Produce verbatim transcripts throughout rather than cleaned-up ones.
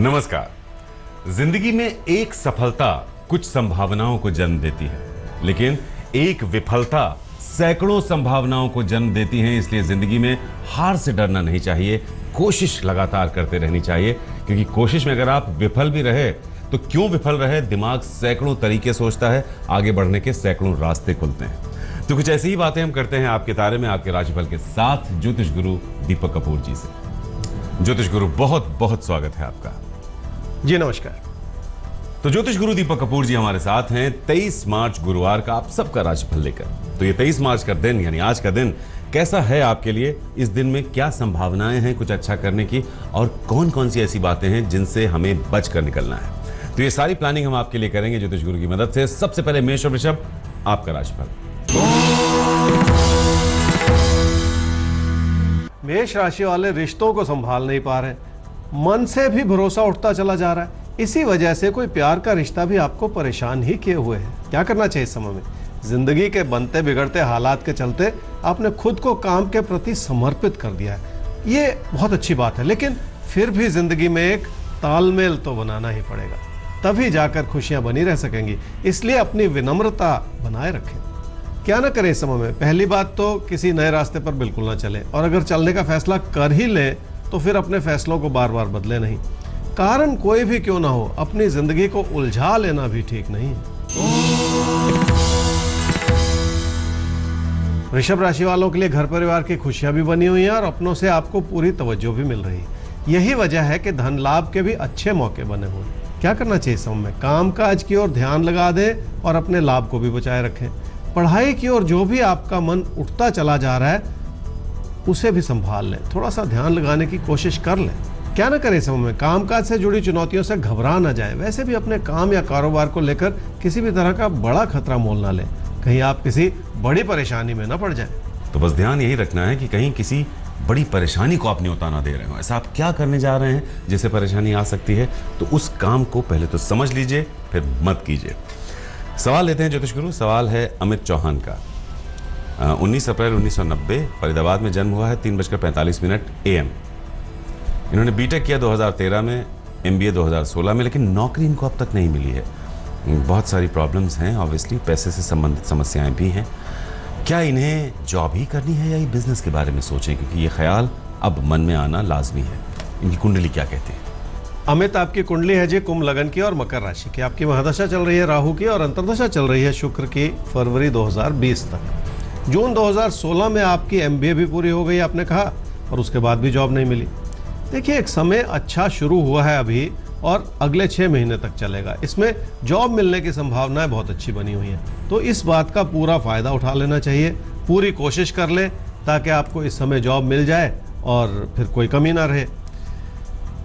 नमस्कार। जिंदगी में एक सफलता कुछ संभावनाओं को जन्म देती है, लेकिन एक विफलता सैकड़ों संभावनाओं को जन्म देती है। इसलिए जिंदगी में हार से डरना नहीं चाहिए, कोशिश लगातार करते रहनी चाहिए, क्योंकि कोशिश में अगर आप विफल भी रहे तो क्यों विफल रहे, दिमाग सैकड़ों तरीके सोचता है, आगे बढ़ने के सैकड़ों रास्ते खुलते हैं। तो कुछ ऐसी ही बातें हम करते हैं आपके तारे में, आपके राशिफल के साथ ज्योतिष गुरु दीपक कपूर जी से। ज्योतिष गुरु बहुत बहुत स्वागत है आपका जी। नमस्कार। तो ज्योतिष गुरु दीपक कपूर जी हमारे साथ हैं तेईस मार्च गुरुवार का आप सबका राशिफल लेकर। तो ये तेईस मार्च का दिन यानी आज का दिन कैसा है आपके लिए, इस दिन में क्या संभावनाएं हैं कुछ अच्छा करने की, और कौन कौन सी ऐसी बातें हैं जिनसे हमें बच कर निकलना है, तो ये सारी प्लानिंग हम आपके लिए करेंगे ज्योतिष गुरु की मदद से। सबसे पहले मेष और वृषभ, आपका राशिफल। मेष राशि वाले रिश्तों को संभाल नहीं पा रहे, मन से भी भरोसा उठता चला जा रहा है, इसी वजह से कोई प्यार का रिश्ता भी आपको परेशान ही किए हुए है। क्या करना चाहिए इस समय में? जिंदगी के बनते बिगड़ते हालात के चलते आपने खुद को काम के प्रति समर्पित कर दिया है, ये बहुत अच्छी बात है, लेकिन फिर भी जिंदगी में एक तालमेल तो बनाना ही पड़ेगा, तभी जाकर खुशियां बनी रह सकेंगी। इसलिए अपनी विनम्रता बनाए रखें। क्या ना करें इस समय में? पहली बात तो किसी नए रास्ते पर बिल्कुल ना चले, और अगर चलने का फैसला कर ही लें तो फिर अपने फैसलों को बार बार बदले नहीं। कारण कोई भी क्यों ना हो, अपनी जिंदगी को उलझा लेना भी ठीक नहीं है। वृषभ राशि वालों के लिए घर परिवार की खुशियां भी बनी हुई हैं और अपनों से आपको पूरी तवज्जो भी मिल रही है। यही वजह है कि धन लाभ के भी अच्छे मौके बने हुए। क्या करना चाहिए समय में? काम काज की ओर ध्यान लगा दें और अपने लाभ को भी बचाए रखें। पढ़ाई की ओर जो भी आपका मन उठता चला जा रहा है उसे भी संभाल लें, थोड़ा सा ध्यान लगाने की कोशिश कर लें। क्या ना करें समय में? कामकाज से जुड़ी चुनौतियों से घबरा ना जाएं। वैसे भी अपने काम या कारोबार को लेकर किसी भी तरह का बड़ा खतरा मोल ना लें, कहीं आप किसी बड़ी परेशानी में ना पड़ जाएं। तो बस ध्यान यही रखना है कि कहीं किसी बड़ी परेशानी को आप न्योता ना दे रहे हो। ऐसा आप क्या करने जा रहे हैं जिससे परेशानी आ सकती है, तो उस काम को पहले तो समझ लीजिए, फिर मत कीजिए। सवाल लेते हैं ज्योतिष गुरु। सवाल है अमित चौहान का। उन्नीस अप्रैल उन्नीस सौ नब्बे फरीदाबाद में जन्म हुआ है, तीन बजकर पैंतालीस मिनट ए एम। इन्होंने बीटेक किया दो हज़ार तेरह में, एमबीए दो हज़ार सोलह में, लेकिन नौकरी इनको अब तक नहीं मिली है। बहुत सारी प्रॉब्लम्स हैं, ऑब्वियसली पैसे से संबंधित समस्याएं भी हैं। क्या इन्हें जॉब ही करनी है या ये बिजनेस के बारे में सोचें, क्योंकि ये ख्याल अब मन में आना लाजमी है। इनकी कुंडली क्या कहते हैं? अमित, आपकी कुंडली है जी कुंभ लगन की और मकर राशि की। आपकी महादशा चल रही है राहु की और अंतर्दशा चल रही है शुक्र की फरवरी दो हज़ार बीस तक। जून दो हज़ार सोलह में आपकी एमबीए भी पूरी हो गई आपने कहा, और उसके बाद भी जॉब नहीं मिली। देखिए, एक समय अच्छा शुरू हुआ है अभी और अगले छः महीने तक चलेगा, इसमें जॉब मिलने की संभावनाएं बहुत अच्छी बनी हुई हैं, तो इस बात का पूरा फ़ायदा उठा लेना चाहिए। पूरी कोशिश कर लें ताकि आपको इस समय जॉब मिल जाए और फिर कोई कमी ना रहे।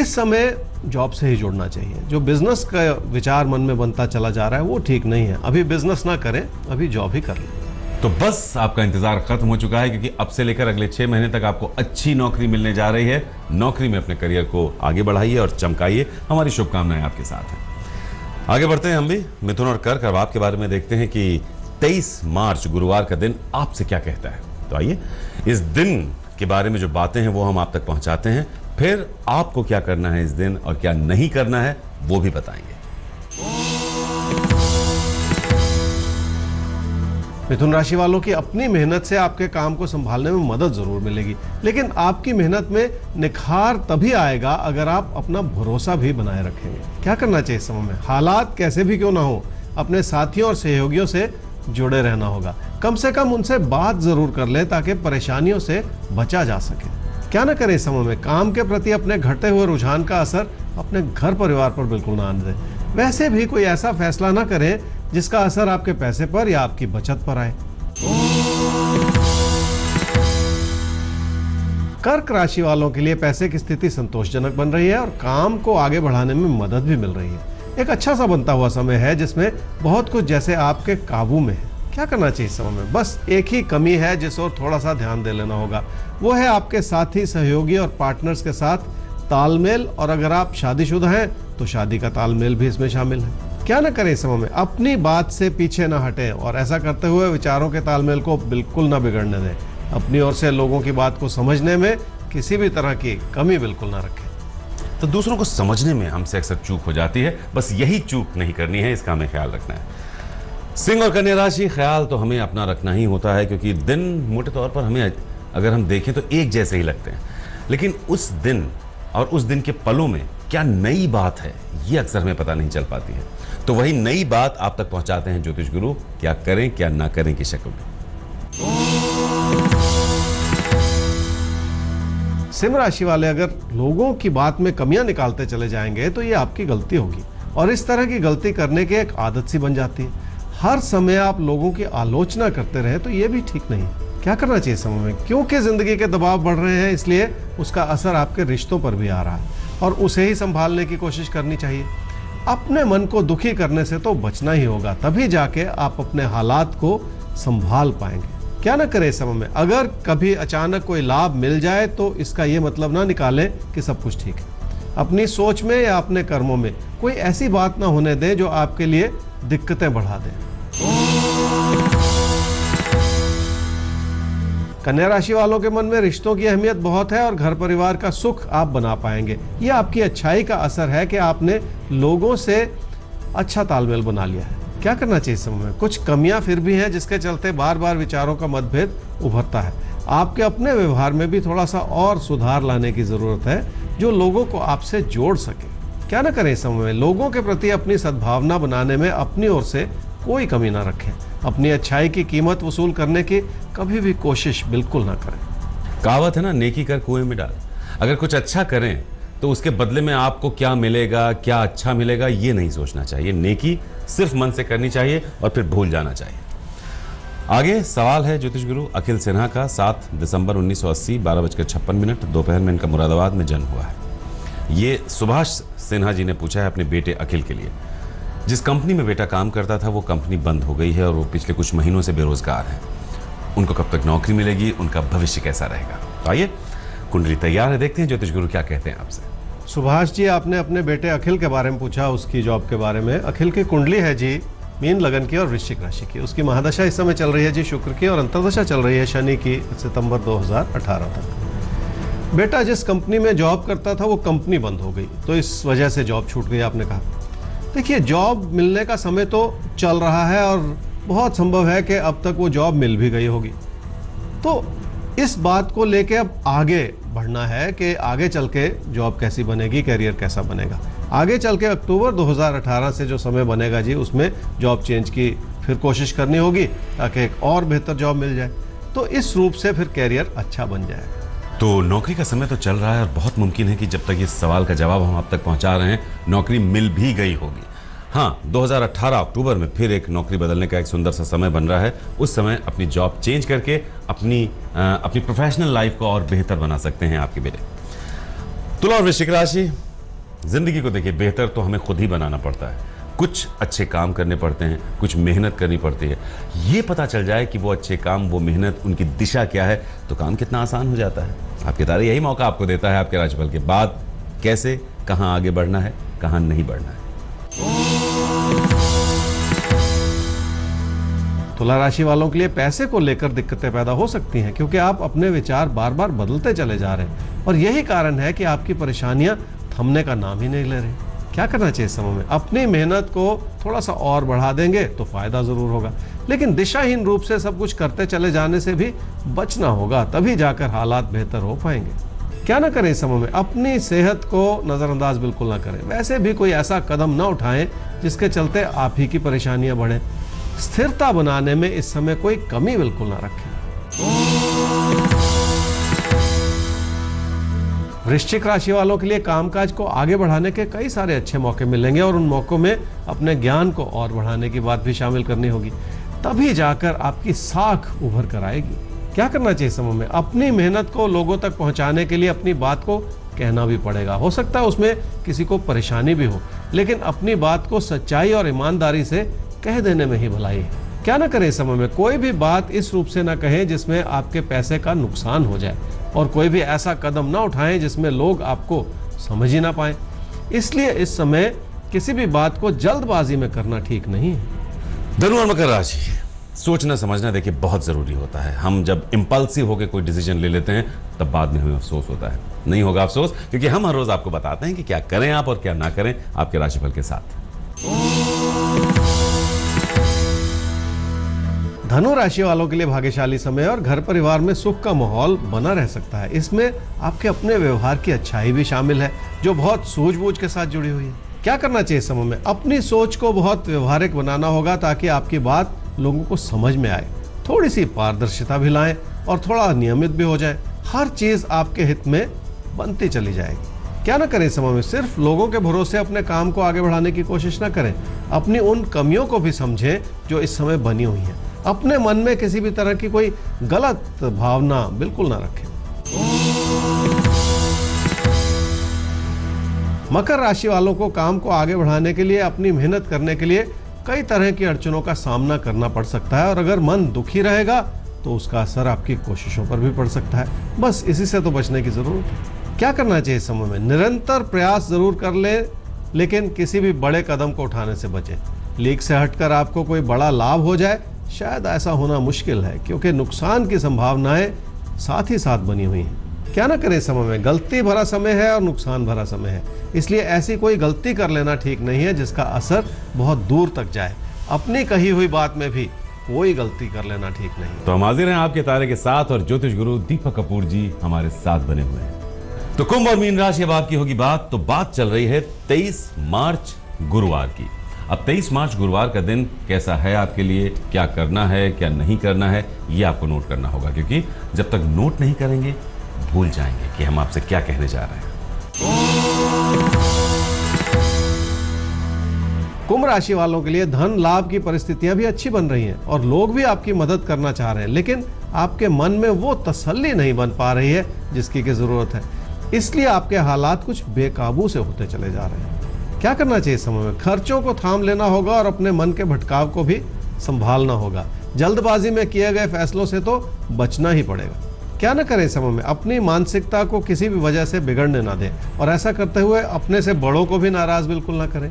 इस समय जॉब से ही जुड़ना चाहिए। जो बिज़नेस का विचार मन में बनता चला जा रहा है वो ठीक नहीं है। अभी बिज़नेस ना करें, अभी जॉब ही कर लें। तो बस आपका इंतजार खत्म हो चुका है, क्योंकि अब से लेकर अगले छह महीने तक आपको अच्छी नौकरी मिलने जा रही है। नौकरी में अपने करियर को आगे बढ़ाइए और चमकाइए। हमारी शुभकामनाएं आपके साथ हैं। आगे बढ़ते हैं हम भी मिथुन और कर्क और आपके बारे में देखते हैं कि तेईस मार्च गुरुवार का दिन आपसे क्या कहता है। तो आइए इस दिन के बारे में जो बातें हैं वो हम आप तक पहुंचाते हैं, फिर आपको क्या करना है इस दिन और क्या नहीं करना है वो भी बताएंगे। मिथुन राशि वालों की अपनी मेहनत से आपके काम को संभालने में मदद जरूर मिलेगी, लेकिन आपकी मेहनत में निखार तभी आएगा अगर आप अपना भरोसा भी बनाए रखेंगे। क्या करना चाहिए इस समय में? हालात कैसे भी क्यों ना हो, अपने साथियों और सहयोगियों से जुड़े रहना होगा। कम से कम उनसे बात जरूर कर लें ताकि परेशानियों से बचा जा सके। क्या ना करें इस समय में? काम के प्रति अपने घटे हुए रुझान का असर अपने घर परिवार पर बिल्कुल ना आने दें। वैसे भी कोई ऐसा फैसला ना करें जिसका असर आपके पैसे पर या आपकी बचत पर आए। कर्क राशि वालों के लिए पैसे की स्थिति संतोषजनक बन रही है और काम को आगे बढ़ाने में मदद भी मिल रही है। एक अच्छा सा बनता हुआ समय है जिसमें बहुत कुछ जैसे आपके काबू में है। क्या करना चाहिए इस समय में? बस एक ही कमी है जिस ओर थोड़ा सा ध्यान दे लेना होगा, वो है आपके साथी सहयोगी और पार्टनर्स के साथ तालमेल, और अगर आप शादीशुदा हैं तो शादी का तालमेल भी इसमें शामिल है। क्या ना करें इस समय में? अपनी बात से पीछे ना हटें और ऐसा करते हुए विचारों के तालमेल को बिल्कुल ना बिगड़ने दें। अपनी ओर से लोगों की बात को समझने में किसी भी तरह की कमी बिल्कुल ना रखें। तो दूसरों को समझने में हमसे अक्सर चूक हो जाती है। बस यही चूक नहीं करनी है, इसका हमें ख्याल रखना है। सिंह और कन्या राशि, ख्याल तो हमें अपना रखना ही होता है, क्योंकि दिन मोटे तौर पर हमें अगर हम देखें तो एक जैसे ही लगते हैं, लेकिन उस दिन और उस दिन के पलों में क्या नई बात है ये अक्सर हमें पता नहीं चल पाती है। तो वही नई बात आप तक पहुंचाते हैं ज्योतिष गुरु, क्या करें क्या ना करें की शक्ल में। सिंह राशि वाले अगर लोगों की बात में कमियां निकालते चले जाएंगे तो ये आपकी गलती होगी, और इस तरह की गलती करने की एक आदत सी बन जाती है। हर समय आप लोगों की आलोचना करते रहे तो ये भी ठीक नहीं। क्या करना चाहिए समय में, क्योंकि जिंदगी के दबाव बढ़ रहे हैं, इसलिए उसका असर आपके रिश्तों पर भी आ रहा है और उसे ही संभालने की कोशिश करनी चाहिए। अपने मन को दुखी करने से तो बचना ही होगा, तभी जाके आप अपने हालात को संभाल पाएंगे। क्या ना करें इस समय में, अगर कभी अचानक कोई लाभ मिल जाए तो इसका ये मतलब ना निकालें कि सब कुछ ठीक है। अपनी सोच में या अपने कर्मों में कोई ऐसी बात ना होने दें जो आपके लिए दिक्कतें बढ़ा दें। कन्या राशि वालों के मन में रिश्तों की अहमियत बहुत है और घर परिवार का सुख आप बना पाएंगे। ये आपकी अच्छाई का असर है कि आपने लोगों से अच्छा तालमेल बना लिया है। क्या करना चाहिए इस समय में, कुछ कमियां फिर भी हैं जिसके चलते बार बार विचारों का मतभेद उभरता है। आपके अपने व्यवहार में भी थोड़ा सा और सुधार लाने की जरूरत है जो लोगों को आपसे जोड़ सके। क्या ना करें इस समय में, लोगों के प्रति अपनी सद्भावना बनाने में अपनी ओर से कोई कमी ना रखें। अपनी अच्छाई की कीमत वसूल करने की कभी भी कोशिश बिल्कुल ना करें। कहावत है ना, नेकी कर कुएं में डाल। अगर कुछ अच्छा करें तो उसके बदले में आपको क्या मिलेगा, क्या अच्छा मिलेगा, ये नहीं सोचना चाहिए। नेकी सिर्फ मन से करनी चाहिए और फिर भूल जाना चाहिए। आगे सवाल है ज्योतिष गुरु अखिल सिन्हा का। सात दिसंबर उन्नीस सौ अस्सी बारह बजकर छप्पन मिनट दोपहर में इनका मुरादाबाद में जन्म हुआ है। ये सुभाष सिन्हा जी ने पूछा है अपने बेटे अखिल के लिए। जिस कंपनी में बेटा काम करता था वो कंपनी बंद हो गई है और वो पिछले कुछ महीनों से बेरोजगार है। उनको कब तक नौकरी मिलेगी, उनका भविष्य कैसा रहेगा। तो आइए, कुंडली तैयार है, देखते हैं ज्योतिष गुरु क्या कहते हैं आपसे। सुभाष जी, आपने अपने बेटे अखिल के बारे में पूछा, उसकी जॉब के बारे में। अखिल की कुंडली है जी मीन लगन की और वृश्चिक राशि की। उसकी महादशा इस समय चल रही है जी शुक्र की, और अंतर्दशा चल रही है शनि की सितंबर दो हज़ार अठारह तक। बेटा जिस कंपनी में जॉब करता था वो कंपनी बंद हो गई, तो इस वजह से जॉब छूट गई आपने कहा। देखिए, जॉब मिलने का समय तो चल रहा है और बहुत संभव है कि अब तक वो जॉब मिल भी गई होगी। तो इस बात को लेके अब आगे बढ़ना है कि आगे चल के जॉब कैसी बनेगी, कैरियर कैसा बनेगा। आगे चल के अक्टूबर दो हज़ार अठारह से जो समय बनेगा जी उसमें जॉब चेंज की फिर कोशिश करनी होगी ताकि एक और बेहतर जॉब मिल जाए। तो इस रूप से फिर कैरियर अच्छा बन जाएगा। तो नौकरी का समय तो चल रहा है और बहुत मुमकिन है कि जब तक इस सवाल का जवाब हम आप तक पहुंचा रहे हैं नौकरी मिल भी गई होगी। हाँ, दो हज़ार अठारह अक्टूबर में फिर एक नौकरी बदलने का एक सुंदर सा समय बन रहा है। उस समय अपनी जॉब चेंज करके अपनी आ, अपनी प्रोफेशनल लाइफ को और बेहतर बना सकते हैं आपके बेटे। तुला और वृश्चिक राशि, जिंदगी को देखिए बेहतर तो हमें खुद ही बनाना पड़ता है। कुछ अच्छे काम करने पड़ते हैं, कुछ मेहनत करनी पड़ती है। ये पता चल जाए कि वो अच्छे काम, वो मेहनत, उनकी दिशा क्या है तो काम कितना आसान हो जाता है। आपके तारे यही मौका आपको देता है आपके राशिफल के बाद कैसे, कहाँ आगे बढ़ना है, कहाँ नहीं बढ़ना है। तुला राशि वालों के लिए पैसे को लेकर दिक्कतें पैदा हो सकती हैं, क्योंकि आप अपने विचार बार बार बदलते चले जा रहे हैं और यही कारण है कि आपकी परेशानियां थमने का नाम ही नहीं ले रही। क्या करना चाहिए इस समय में, अपनी मेहनत को थोड़ा सा और बढ़ा देंगे तो फायदा जरूर होगा, लेकिन दिशाहीन रूप से सब कुछ करते चले जाने से भी बचना होगा, तभी जाकर हालात बेहतर हो पाएंगे। क्या ना करें इस समय में, अपनी सेहत को नजरअंदाज बिल्कुल ना करें। वैसे भी कोई ऐसा कदम ना उठाएं जिसके चलते आप ही की परेशानियां बढ़े। स्थिरता बनाने में इस समय कोई कमी बिल्कुल ना रखें। वृश्चिक राशि वालों के लिए कामकाज को आगे बढ़ाने के कई सारे अच्छे मौके मिलेंगे और उन मौक़ों में अपने ज्ञान को और बढ़ाने की बात भी शामिल करनी होगी, तभी जाकर आपकी साख उभर कर आएगी। क्या करना चाहिए इस समय में, अपनी मेहनत को लोगों तक पहुंचाने के लिए अपनी बात को कहना भी पड़ेगा। हो सकता है उसमें किसी को परेशानी भी हो, लेकिन अपनी बात को सच्चाई और ईमानदारी से कह देने में ही भलाई है। क्या ना करें इस समय में, कोई भी बात इस रूप से ना कहें जिसमें आपके पैसे का नुकसान हो जाए, और कोई भी ऐसा कदम ना उठाएं जिसमें लोग आपको समझ ही ना पाएं। इसलिए इस समय किसी भी बात को जल्दबाजी में करना ठीक नहीं है। धनु और मकर राशि, सोचना समझना देखिए बहुत ज़रूरी होता है। हम जब इम्पल्सिव होकर कोई डिसीजन ले लेते हैं तब बाद में हमें अफसोस होता है। नहीं होगा अफसोस, क्योंकि हम हर रोज़ आपको बताते हैं कि क्या करें आप और क्या ना करें आपके राशिफल के साथ। धनु राशि वालों के लिए भाग्यशाली समय और घर परिवार में सुख का माहौल बना रह सकता है। इसमें आपके अपने व्यवहार की अच्छाई भी शामिल है जो बहुत सूझबूझ के साथ जुड़ी हुई है। क्या करना चाहिए इस समय में? अपनी सोच को बहुत व्यवहारिक बनाना होगा ताकि आपकी बात लोगों को समझ में आए। थोड़ी सी पारदर्शिता भी लाएं और थोड़ा नियमित भी हो जाए। हर चीज आपके हित में बनती चली जाएगी। क्या ना करें इस समय में? सिर्फ लोगों के भरोसे अपने काम को आगे बढ़ाने की कोशिश ना करें। अपनी उन कमियों को भी समझें जो इस समय बनी हुई हैं। अपने मन में किसी भी तरह की कोई गलत भावना बिल्कुल ना रखें। मकर राशि वालों को काम को आगे बढ़ाने के लिए, अपनी मेहनत करने के लिए कई तरह की अड़चनों का सामना करना पड़ सकता है और अगर मन दुखी रहेगा तो उसका असर आपकी कोशिशों पर भी पड़ सकता है। बस इसी से तो बचने की जरूरत है। क्या करना चाहिए इस समय में? निरंतर प्रयास जरूर कर ले, लेकिन किसी भी बड़े कदम को उठाने से बचें। लीक से हटकर आपको कोई बड़ा लाभ हो जाए, शायद ऐसा होना मुश्किल है क्योंकि नुकसान की संभावनाएं साथ ही साथ बनी हुई हैं। क्या ना करें इस समय में? गलती भरा समय है और नुकसान भरा समय है, इसलिए ऐसी कोई गलती कर लेना ठीक नहीं है जिसका असर बहुत दूर तक जाए। अपनी कही हुई बात में भी कोई गलती कर लेना ठीक नहीं। तो हम हाजिर हैं आपके तारे के साथ और ज्योतिष गुरु दीपक कपूर जी हमारे साथ बने हुए हैं। तो कुंभ और मीन राशि अब आपकी होगी बात। तो बात चल रही है तेईस मार्च गुरुवार की। अब तेईस मार्च गुरुवार का दिन कैसा है आपके लिए, क्या करना है क्या नहीं करना है, ये आपको नोट करना होगा क्योंकि जब तक नोट नहीं करेंगे भूल जाएंगे कि हम आपसे क्या कहने जा रहे हैं। कुंभ राशि वालों के लिए धन लाभ की परिस्थितियां भी अच्छी बन रही हैं और लोग भी आपकी मदद करना चाह रहे हैं, लेकिन आपके मन में वो तसल्ली नहीं बन पा रही है जिसकी की जरूरत है, इसलिए आपके हालात कुछ बेकाबू से होते चले जा रहे हैं। क्या करना चाहिए इस समय में? खर्चों को थाम लेना होगा और अपने मन के भटकाव को भी संभालना होगा। जल्दबाजी में किए गए फैसलों से तो बचना ही पड़ेगा। क्या ना करें इस समय में? अपनी मानसिकता को किसी भी वजह से बिगड़ने ना दें और ऐसा करते हुए अपने से बड़ों को भी नाराज बिल्कुल ना करें।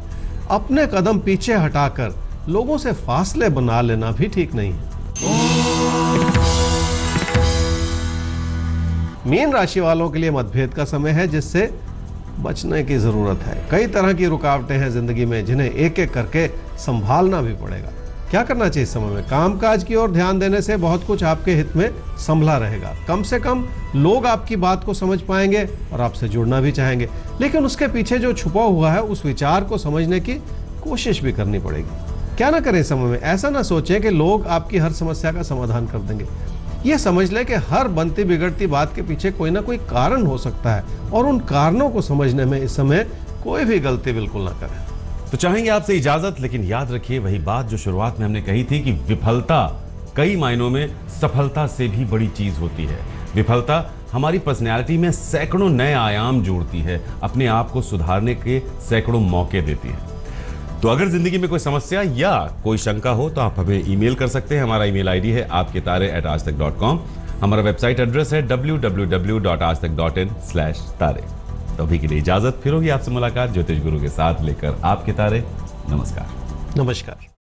अपने कदम पीछे हटाकर लोगों से फासले बना लेना भी ठीक नहीं है। मीन राशि वालों के लिए मतभेद का समय है जिससे बचने की जरूरत है। कई तरह की रुकावटें हैं जिंदगी में जिन्हें एक एक करके संभालना भी पड़ेगा। क्या करना चाहिए इस समय में? कामकाज की ओर ध्यान देने से बहुत कुछ आपके हित में संभला रहेगा। कम से कम लोग आपकी बात को समझ पाएंगे और आपसे जुड़ना भी चाहेंगे, लेकिन उसके पीछे जो छुपा हुआ है उस विचार को समझने की कोशिश भी करनी पड़ेगी। क्या ना करें इस समय में? ऐसा ना सोचें कि लोग आपकी हर समस्या का समाधान कर देंगे। ये समझ लें कि हर बनती बिगड़ती बात के पीछे कोई ना कोई कारण हो सकता है और उन कारणों को समझने में इस समय कोई भी गलती बिल्कुल ना करें। तो चाहेंगे आपसे इजाजत, लेकिन याद रखिए वही बात जो शुरुआत में हमने कही थी कि विफलता कई मायनों में सफलता से भी बड़ी चीज होती है। विफलता हमारी पर्सनैलिटी में सैकड़ों नए आयाम जोड़ती है, अपने आप को सुधारने के सैकड़ों मौके देती है। तो अगर जिंदगी में कोई समस्या या कोई शंका हो तो आप हमें ईमेल कर सकते हैं। हमारा ईमेल आईडी है आपके तारे at Aaj Tak dot com. हमारा वेबसाइट एड्रेस है W W W dot Aaj Tak dot in slash तारे। तो अभी के लिए इजाजत, फिर होगी आपसे मुलाकात ज्योतिष गुरु के साथ लेकर आपके तारे। नमस्कार नमस्कार।